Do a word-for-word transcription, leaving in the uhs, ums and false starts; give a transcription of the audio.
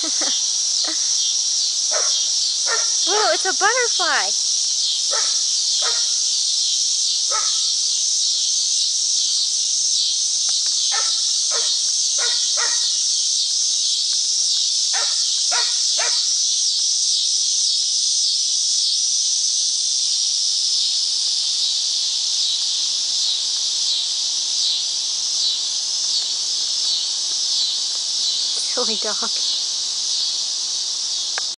Willow, it's a butterfly. Silly dog.